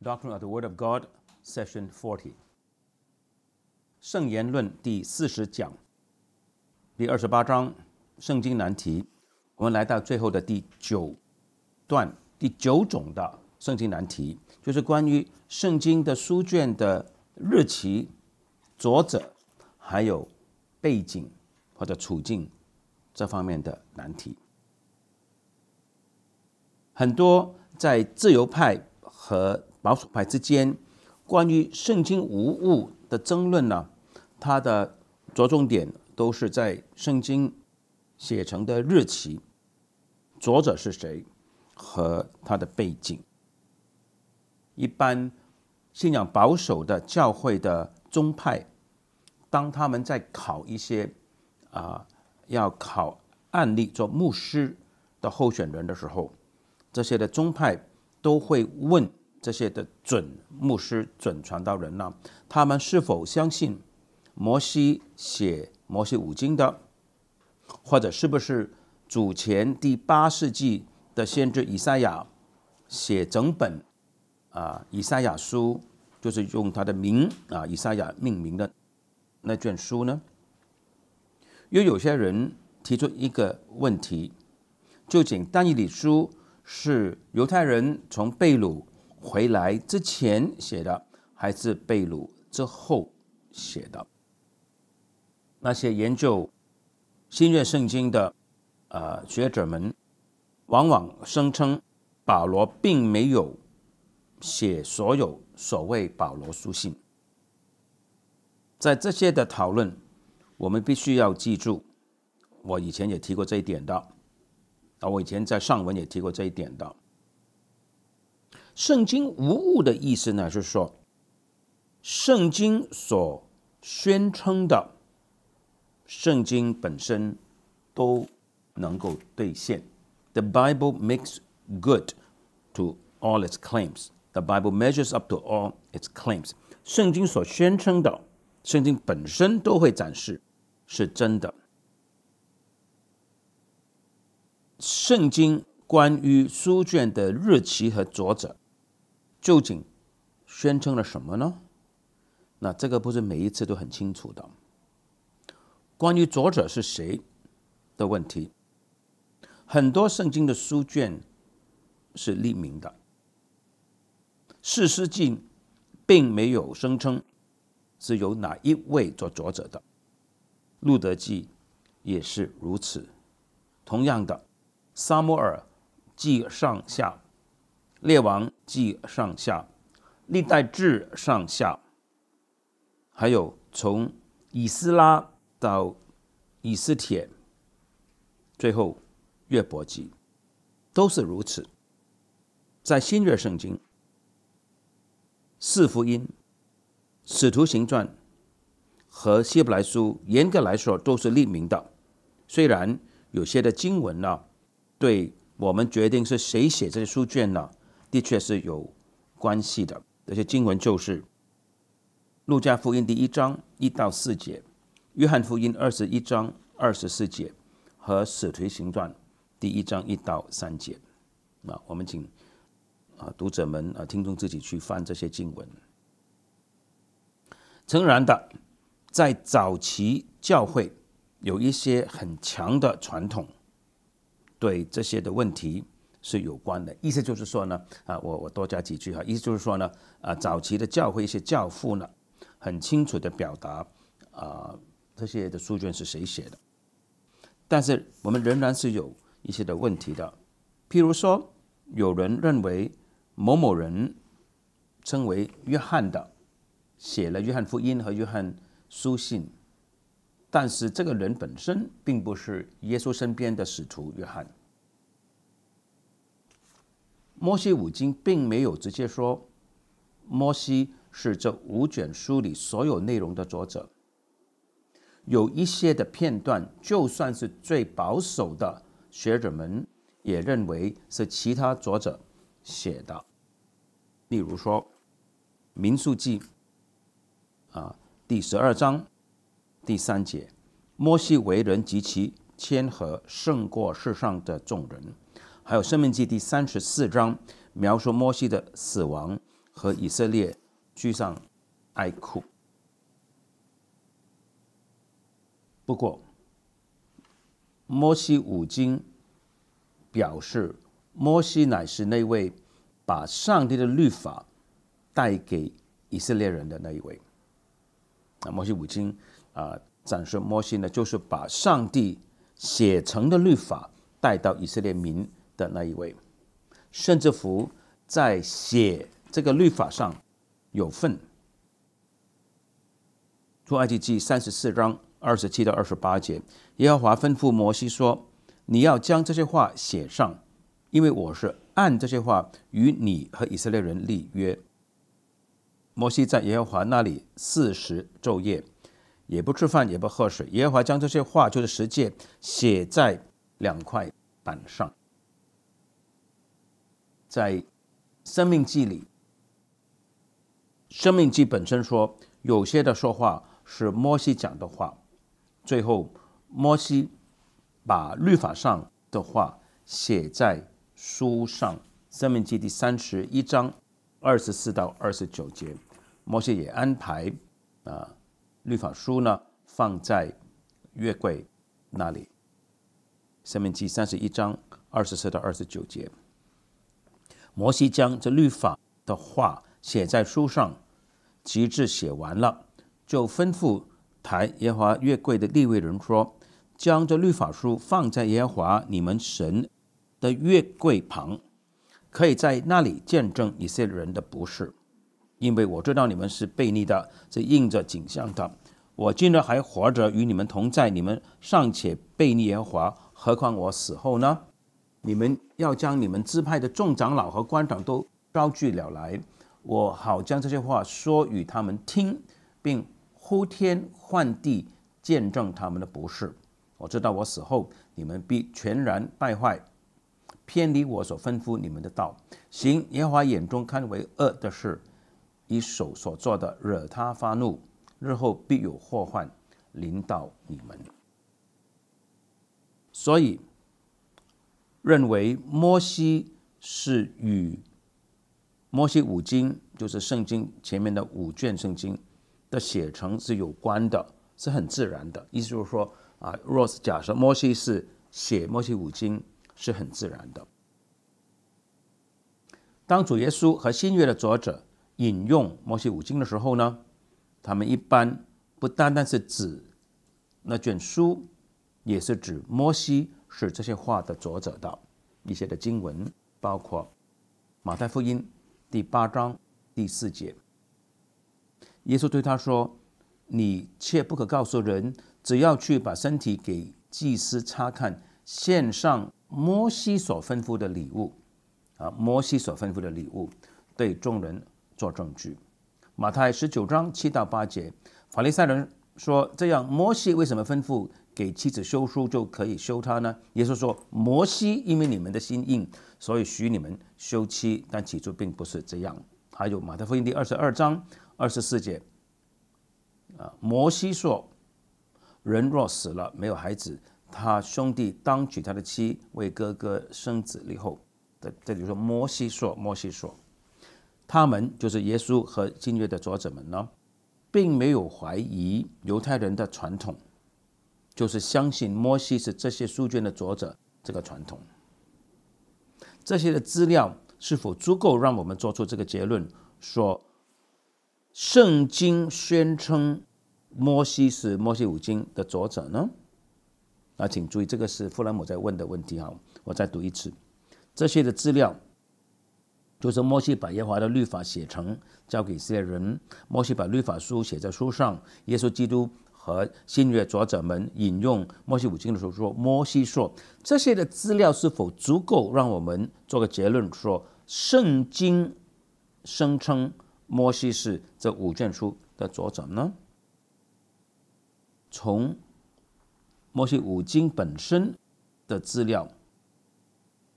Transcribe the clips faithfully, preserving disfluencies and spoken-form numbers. Doctrine of the Word of God, Session forty. 圣言论第四十讲，第二十八章，圣经难题。我们来到最后的第九段，第九种的圣经难题，就是关于圣经的书卷的日期、作者，还有背景或者处境这方面的难题。很多在自由派和 保守派之间关于圣经无误的争论呢，它的着重点都是在圣经写成的日期、作者是谁和他的背景。一般信仰保守的教会的宗派，当他们在考一些啊、呃、要考案例做牧师的候选人的时候，这些的宗派都会问 这些的准牧师、准传道人呢、啊，他们是否相信摩西写《摩西五经》的，或者是不是主前第八世纪的先知以赛亚写整本啊、呃《以赛亚书》，就是用他的名啊、呃、以赛亚命名的那卷书呢？又有些人提出一个问题：究竟但以理书是犹太人从被掳 回来之前写的，还是被掳之后写的？那些研究新约圣经的呃学者们，往往声称保罗并没有写所有所谓保罗书信。在这些的讨论，我们必须要记住，我以前也提过这一点的，啊，我以前在上文也提过这一点的。 圣经无误的意思呢，是说，圣经所宣称的，圣经本身都能够兑现。The Bible makes good to all its claims. The Bible measures up to all its claims. 圣经所宣称的，圣经本身都会展示是真的。圣经关于书卷的日期和作者 究竟宣称了什么呢？那这个不是每一次都很清楚的。关于作者是谁的问题，很多圣经的书卷是匿名的。士师记并没有声称是由哪一位做作者的，路德记也是如此。同样的，撒母耳记上下、 列王记上下、历代志上下，还有从以斯拉到以斯帖，最后约伯记，都是如此。在新约圣经，四福音、使徒行传和希伯来书，严格来说都是匿名的。虽然有些的经文呢、啊，对我们决定是谁写这些书卷呢、啊， 的确是有关系的。这些经文就是《路加福音》第一章一到四节，《约翰福音》二十一章二十四节和《使徒行传》第一章一到三节。啊，我们请啊读者们啊听众自己去翻这些经文。诚然的，在早期教会有一些很强的传统，对这些的问题 是有关的，意思就是说呢，啊，我我多加几句哈，意思就是说呢，啊，早期的教会一些教父呢，很清楚的表达，啊，这些的书卷是谁写的，但是我们仍然是有一些的问题的，譬如说，有人认为某某人称为约翰的，写了约翰福音和约翰书信，但是这个人本身并不是耶稣身边的使徒约翰。 摩西五经并没有直接说摩西是这五卷书里所有内容的作者。有一些的片段，就算是最保守的学者们也认为是其他作者写的。例如说，《民数记》啊第十二章第三节，《摩西为人极其谦和，胜过世上的众人。还有《申命记》第三十四章描述摩西的死亡和以色列居上哀哭。不过，摩西五经表示，摩西乃是那位把上帝的律法带给以色列人的那一位。摩西五经啊，展示摩西呢，就是把上帝写成的律法带到以色列民的那一位，甚至乎在写这个律法上有份。出埃及记三十四章二十七到二十八节，耶和华吩咐摩西说：“你要将这些话写上，因为我是按这些话与你和以色列人立约。”摩西在耶和华那里四十昼夜，也不吃饭，也不喝水。耶和华将这些话，就是十诫，写在两块板上。在《申命记》里，《申命记》本身说，有些的说话是摩西讲的话，最后摩西把律法上的话写在书上。《申命记》第三十一章二十四到二十九节，摩西也安排啊律法书呢放在约柜那里。《申命记》三十一章二十四到二十九节，摩西将这律法的话写在书上，直至写完了，就吩咐抬耶和华约柜的利未人说：“将这律法书放在耶和华你们神的约柜旁，可以在那里见证以色列人的不是，因为我知道你们是悖逆的，是硬着颈项的。我今日还活着与你们同在，你们尚且悖逆耶和华，何况我死后呢？你们要将你们支派的众长老和官长都招聚了来，我好将这些话说与他们听，并呼天唤地见证他们的不是。我知道我死后，你们必全然败坏，偏离我所吩咐你们的道，行耶和华眼中看为恶的事，以手所做的惹他发怒，日后必有祸患临到你们。”所以认为摩西是与摩西五经，就是圣经前面的五卷圣经的写成是有关的，是很自然的。意思就是说啊，若是假设摩西是写摩西五经是很自然的。当主耶稣和新约的作者引用摩西五经的时候呢，他们一般不单单是指那卷书，也是指摩西是这些话的作者的一些的经文，包括马太福音第八章第四节，耶稣对他说：“你切不可告诉人，只要去把身体给祭司察看，献上摩西所吩咐的礼物。”啊，摩西所吩咐的礼物对众人做证据。马太十九章七到八节，法利赛人说：“这样摩西为什么吩咐给妻子休书就可以休她呢？”耶稣说：“摩西因为你们的心硬，所以许你们休妻，但起初并不是这样。”还有马太福音第二十二章二十四节，啊，摩西说：“人若死了没有孩子，他兄弟当娶他的妻，为哥哥生子立后。”这里说摩西说，摩西说。他们就是耶稣和新约的作者们呢，并没有怀疑犹太人的传统，就是相信摩西是这些书卷的作者这个传统。这些的资料是否足够让我们做出这个结论，说圣经宣称摩西是摩西五经的作者呢？啊，请注意，这个是弗兰姆在问的问题哈，我再读一次，这些的资料。就是摩西把耶和华的律法写成，交给以色列人。摩西把律法书写在书上。耶稣基督和新约作者们引用摩西五经的时候说：“摩西说。”这些的资料是否足够让我们做个结论，说圣经声称摩西是这五卷书的作者呢？从摩西五经本身的资料，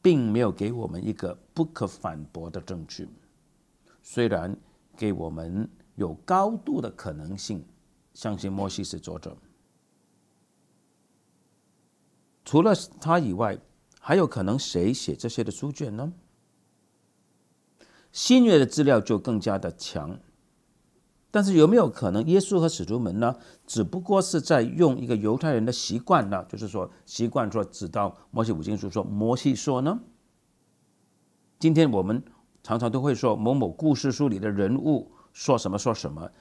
并没有给我们一个不可反驳的证据，虽然给我们有高度的可能性相信摩西是作者，除了他以外，还有可能谁写这些的书卷呢？新约的资料就更加的强，但是有没有可能耶稣和使徒们呢，只不过是在用一个犹太人的习惯呢，就是说习惯说指到摩西五经书说摩西说呢？今天我们常常都会说某某故事书里的人物说什么说什么，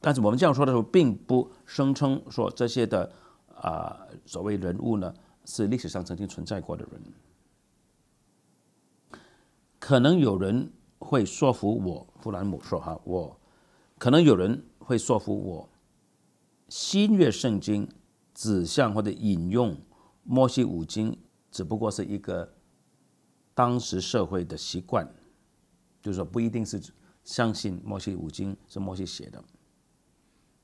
但是我们这样说的时候，并不声称说这些的啊、呃、所谓人物呢是历史上曾经存在过的人。可能有人会说服我，弗兰姆说哈，我可能有人会说服我，新约圣经指向或者引用摩西五经，只不过是一个当时社会的习惯，就是说不一定是相信摩西五经是摩西写的。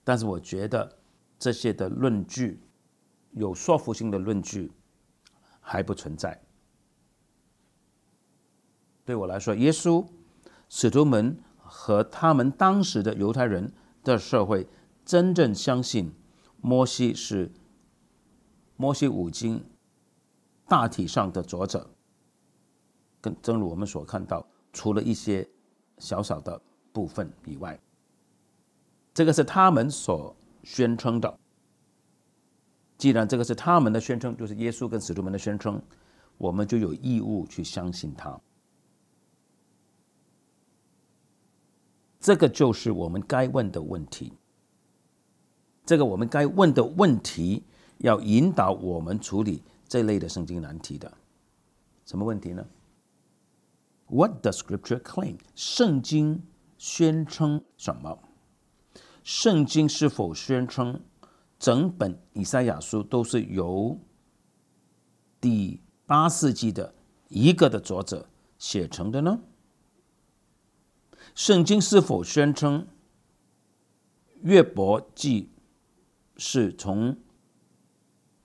但是我觉得这些的论据，有说服性的论据还不存在。对我来说，耶稣、使徒们和他们当时的犹太人的社会真正相信摩西是摩西五经大体上的作者，跟正如我们所看到，除了一些小小的部分以外，这个是他们所宣称的。既然这个是他们的宣称，就是耶稣跟使徒们的宣称，我们就有义务去相信他。这个就是我们该问的问题，这个我们该问的问题要引导我们处理这类的圣经难题的。什么问题呢？ What does Scripture claim？ 圣经宣称什么？圣经是否宣称整本以赛亚书都是由第八世纪的一个的作者写成的呢？圣经是否宣称约伯记是从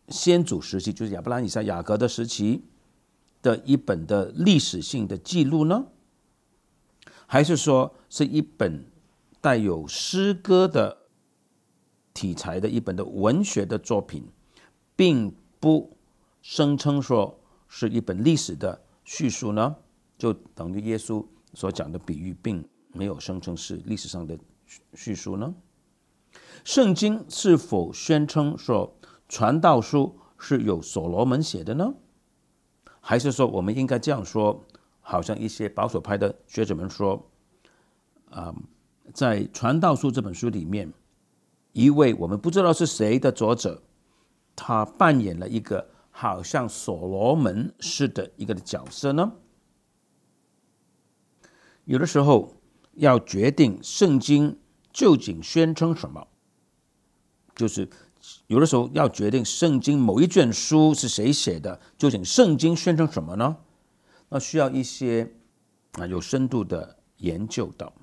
先祖时期，就是亚伯拉罕、以撒、雅各的时期的一本的历史性的记录呢？还是说是一本带有诗歌的题材的一本的文学的作品，并不声称说是一本历史的叙述呢？就等于耶稣所讲的比喻，并没有声称是历史上的叙述呢？圣经是否宣称说传道书是由所罗门写的呢？还是说我们应该这样说，好像一些保守派的学者们说、呃、在传道书这本书里面，一位我们不知道是谁的作者，他扮演了一个好像所罗门式的一个的角色呢？有的时候要决定圣经究竟宣称什么，就是有的时候要决定圣经某一卷书是谁写的，究竟圣经宣称什么呢？那需要一些有深度的研究的。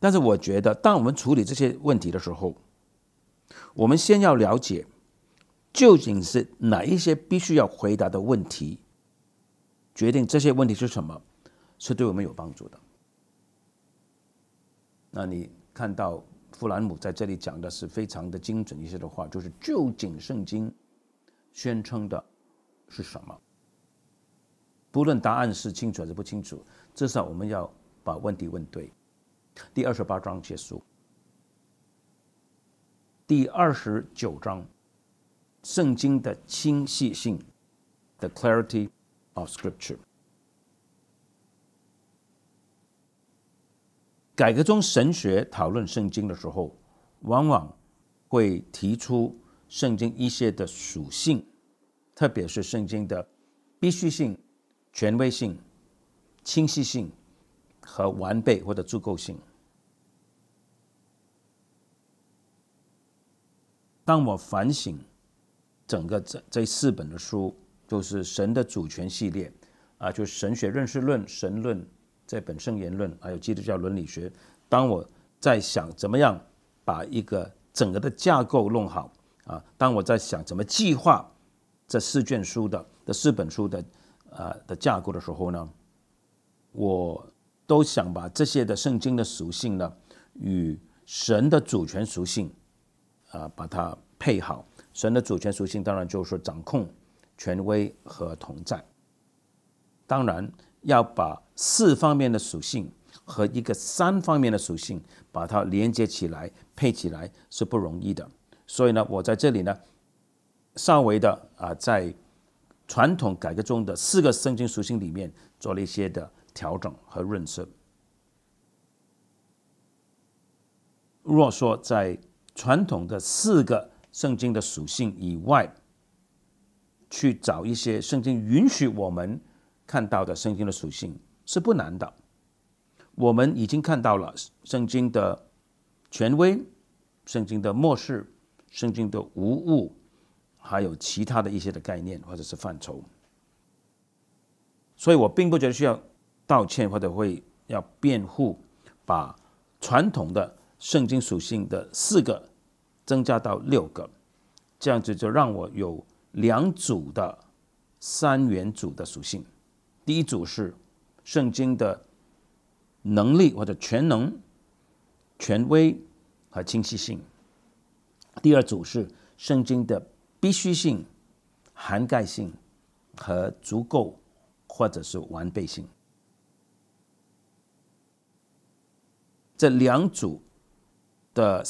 但是我觉得，当我们处理这些问题的时候，我们先要了解究竟是哪一些必须要回答的问题，决定这些问题是什么，是对我们有帮助的。那你看到弗兰姆在这里讲的是非常的精准一些的话，就是究竟圣经宣称的是什么？不论答案是清楚还是不清楚，至少我们要把问题问对。第二十八章结束，第二十九章，圣经的清晰性 ，the clarity of Scripture。改革宗神学讨论圣经的时候，往往会提出圣经一些的属性，特别是圣经的必须性、权威性、清晰性和完备或者足够性。当我反省整个 这, 这四本的书，就是神的主权系列啊，就是神学认识论、神论、这本圣言论，还有基督教伦理学。当我在想怎么样把一个整个的架构弄好啊，当我在想怎么计划这四卷书的这四本书的啊的架构的时候呢，我都想把这些的圣经的属性呢与神的主权属性啊把它配好，神的主权属性当然就是说掌控、权威和同在。当然要把四方面的属性和一个三方面的属性把它连接起来、配起来是不容易的。所以呢，我在这里呢，稍微的啊，在传统改革中的四个圣经属性里面做了一些的调整和润色。若说在传统的四个圣经的属性以外，去找一些圣经允许我们看到的圣经的属性是不难的。我们已经看到了圣经的权威、圣经的漠视、圣经的无误，还有其他的一些的概念或者是范畴。所以我并不觉得需要道歉或者会要辩护，把传统的圣经属性的四个增加到六个，这样子就让我有两组的三元组的属性。第一组是圣经的能力或者全能、权威和清晰性；第二组是圣经的必须性、涵盖性和足够或者是完备性。这两组的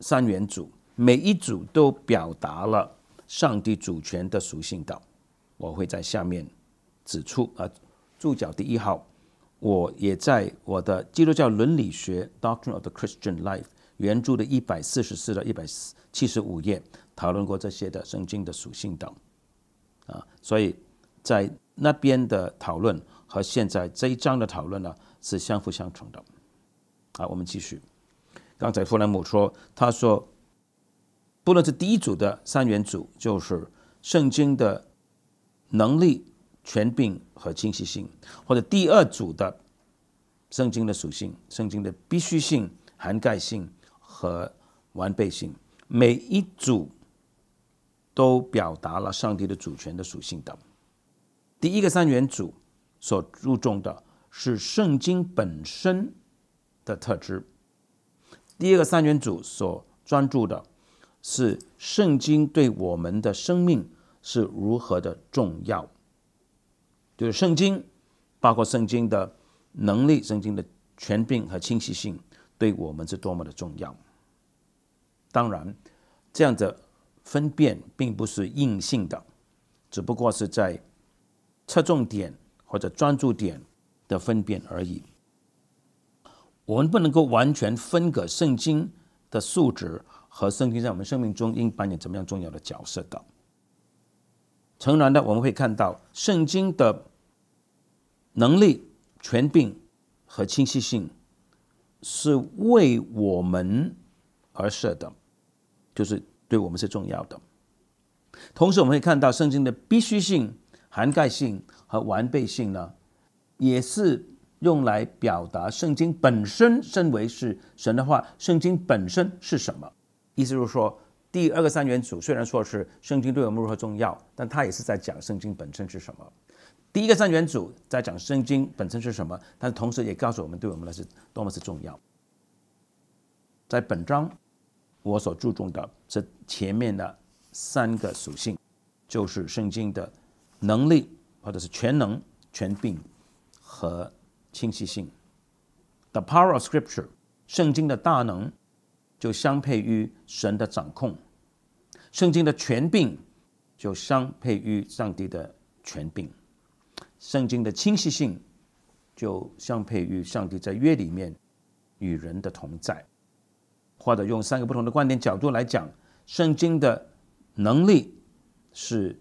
三元组，每一组都表达了上帝主权的属性道。我会在下面指出啊，注脚第一号，我也在我的《基督教伦理学 Doctrine of the Christian Life》原著的一百四十四到一百七十五页讨论过这些的圣经的属性道啊，所以在那边的讨论和现在这一章的讨论呢是相辅相成的。好，我们继续。刚才弗兰姆说，他说，不论是第一组的三元组，就是圣经的能力、权柄和清晰性，或者第二组的圣经的属性、圣经的必须性、涵盖性和完备性，每一组都表达了上帝的主权的属性的。第一个三元组所注重的是圣经本身的特质，第二个三元组所专注的是圣经对我们的生命是如何的重要，就是圣经，包括圣经的能力、圣经的权柄和清晰性，对我们是多么的重要。当然，这样的分辨并不是硬性的，只不过是在侧重点或者专注点的分辨而已。我们不能够完全分割圣经的素质和圣经在我们生命中应扮演怎么样重要的角色的。诚然的，我们会看到圣经的能力、权柄和清晰性是为我们而设的，就是对我们是重要的。同时，我们会看到圣经的必须性、涵盖性和完备性呢，也是用来表达圣经本身身为是神的话，圣经本身是什么？意思就是说，第二个三元组虽然说是圣经对我们如何重要，但它也是在讲圣经本身是什么。第一个三元组在讲圣经本身是什么，但同时也告诉我们对我们是多么是重要。在本章，我所注重的是前面的三个属性，就是圣经的能力或者是全能、权柄和清晰性。 The power of Scripture， 圣经的大能就相配于神的掌控，圣经的权柄就相配于上帝的权柄，圣经的清晰性就相配于上帝在约里面与人的同在。或者用三个不同的观点角度来讲，圣经的能力是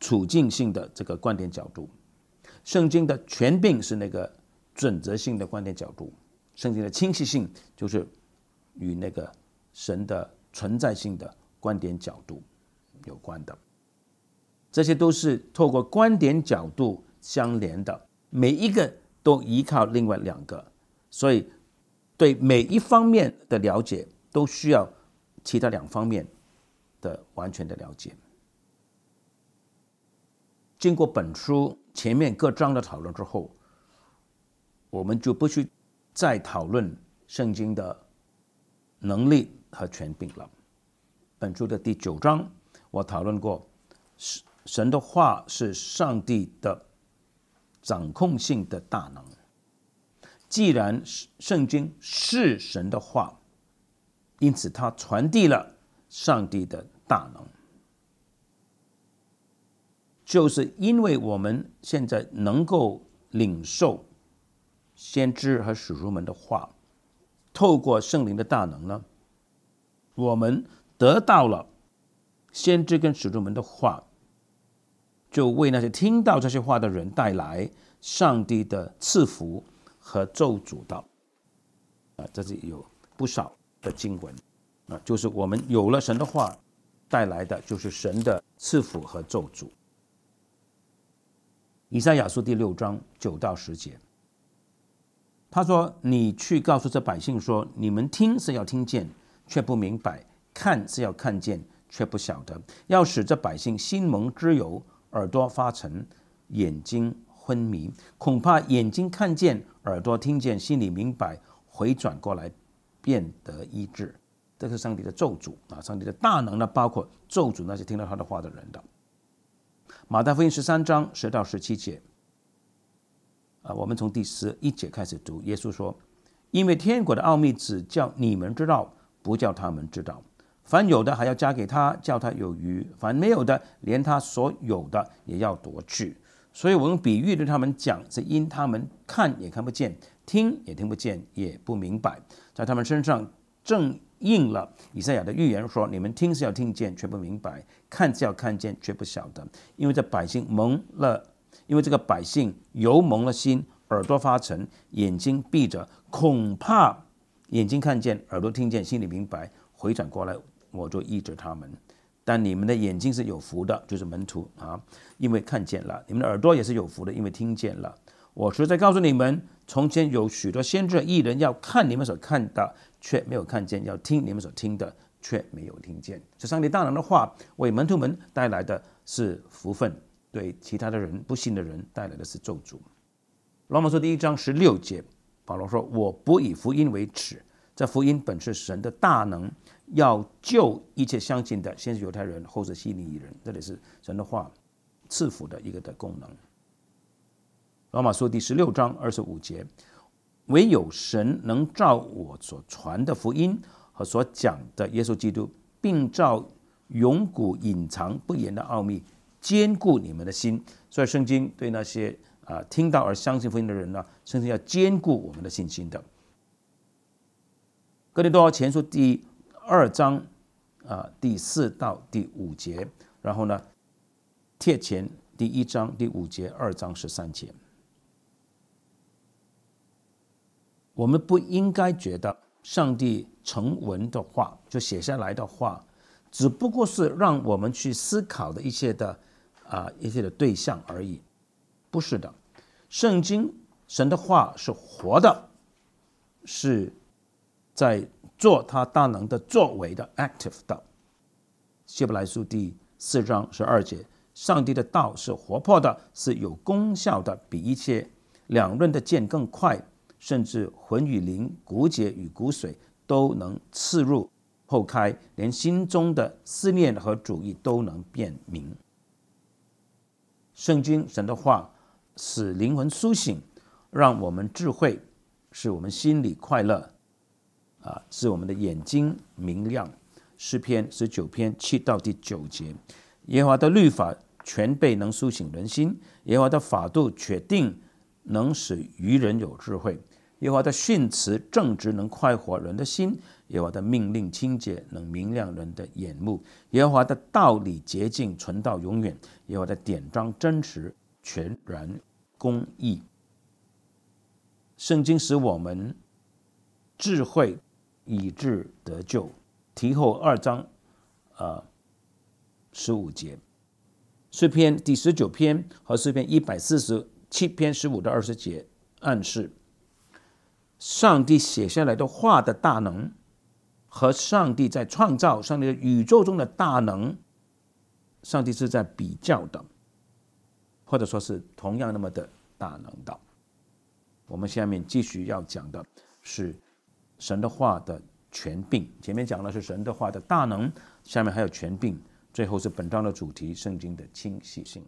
处境性的这个观点角度，圣经的权柄是那个准则性的观点角度，圣经的清晰性就是与那个神的存在性的观点角度有关的。这些都是透过观点角度相连的，每一个都依靠另外两个，所以对每一方面的了解都需要其他两方面的完全的了解。经过本书前面各章的讨论之后，我们就不去再讨论圣经的能力和权柄了，本书的第九章，我讨论过，神的话是上帝的掌控性的大能。既然圣经是神的话，因此它传递了上帝的大能。就是因为我们现在能够领受先知和使徒们的话，透过圣灵的大能呢，我们得到了先知跟使徒们的话，就为那些听到这些话的人带来上帝的赐福和咒诅道。啊，这是有不少的经文啊，就是我们有了神的话，带来的就是神的赐福和咒诅。以赛亚书第六章九到十节，他说：“你去告诉这百姓说，你们听是要听见，却不明白；看是要看见，却不晓得。要使这百姓心蒙脂油，耳朵发沉，眼睛昏迷。恐怕眼睛看见，耳朵听见，心里明白，回转过来，变得医治。”这是上帝的咒诅啊！上帝的大能呢，包括咒诅那些听到他的话的人的。马太福音十三章十到十七节，啊，我们从第十一节开始读。耶稣说：“因为天国的奥秘只叫你们知道，不叫他们知道。凡有的还要加给他，叫他有余；凡没有的，连他所有的也要夺去。所以我用比喻对他们讲，是因他们看也看不见，听也听不见，也不明白。在他们身上正应了以赛亚的预言说，你们听是要听见，却不明白；看是要看见，却不晓得。因为这百姓蒙了，因为这个百姓油蒙了心，耳朵发沉，眼睛闭着，恐怕眼睛看见，耳朵听见，心里明白，回转过来，我就医治他们。但你们的眼睛是有福的，就是门徒啊，因为看见了；你们的耳朵也是有福的，因为听见了。我实在告诉你们，从前有许多先知异人，要看你们所看的，却没有看见；要听你们所听的，却没有听见。这上帝大能的话，为门徒们带来的是福分，对其他的人、不信的人带来的是咒诅。罗马书第一章十六节，保罗说：“我不以福音为耻，这福音本是神的大能，要救一切相信的，先是犹太人，后是希利尼人。”这里是神的话赐福的一个的功能。罗马书第十六章二十五节，唯有神能照我所传的福音和所讲的耶稣基督，并照永古隐藏不言的奥秘，坚固你们的心。所以圣经对那些啊听到而相信福音的人呢，圣经要坚固我们的信心的。哥林多前书第二章啊第四到第五节，然后呢，帖前第一章第五节，二章十三节。我们不应该觉得上帝成文的话，就写下来的话，只不过是让我们去思考的一些的啊一些的对象而已。不是的，圣经神的话是活的，是在做他大能的作为的 active 的。希伯来书第四章十二节，上帝的道是活泼的，是有功效的，比一切两刃的剑更快。甚至魂与灵、骨节与骨髓都能刺入后开，连心中的思念和主意都能辨明。圣经神的话使灵魂苏醒，让我们智慧，使我们心里快乐，啊，使我们的眼睛明亮。诗篇十九篇七到第九节，耶和华的律法全备，能苏醒人心；耶和华的法度确定，能使愚人有智慧；耶和华的训词正直，能快活人的心；耶和华的命令清洁，能明亮人的眼目；耶和华的道理洁净，存到永远；耶和华的典章真实，全然公义。圣经使我们智慧，以致得救。提后二章呃十五节，诗篇第十九篇和诗篇一百四十七篇十五到二十节暗示上帝写下来的话的大能和上帝在创造上帝的宇宙中的大能，上帝是在比较的，或者说是同样那么的大能的。我们下面继续要讲的是神的话的权柄。前面讲的是神的话的大能，下面还有权柄，最后是本章的主题：圣经的清晰性。